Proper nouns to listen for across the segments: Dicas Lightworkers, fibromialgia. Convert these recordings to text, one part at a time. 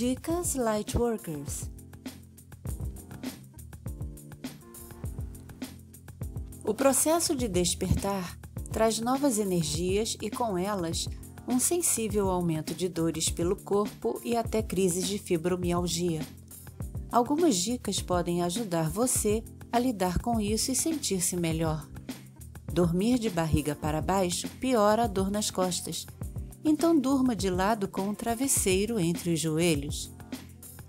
Dicas Lightworkers. O processo de despertar traz novas energias e, com elas, um sensível aumento de dores pelo corpo e até crises de fibromialgia. Algumas dicas podem ajudar você a lidar com isso e sentir-se melhor. Dormir de barriga para baixo piora a dor nas costas, então durma de lado com um travesseiro entre os joelhos.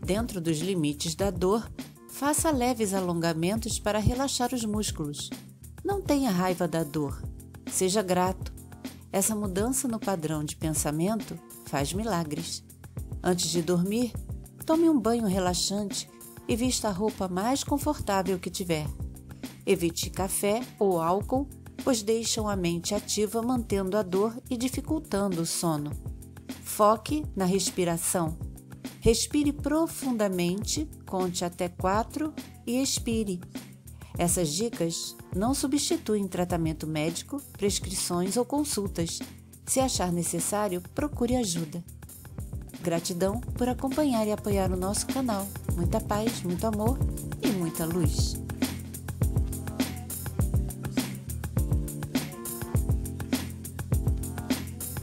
Dentro dos limites da dor, faça leves alongamentos para relaxar os músculos. Não tenha raiva da dor, seja grato. Essa mudança no padrão de pensamento faz milagres. Antes de dormir, tome um banho relaxante e vista a roupa mais confortável que tiver. Evite café ou álcool, pois deixam a mente ativa, mantendo a dor e dificultando o sono. Foque na respiração. Respire profundamente, conte até 4 e expire. Essas dicas não substituem tratamento médico, prescrições ou consultas. Se achar necessário, procure ajuda. Gratidão por acompanhar e apoiar o nosso canal. Muita paz, muito amor e muita luz.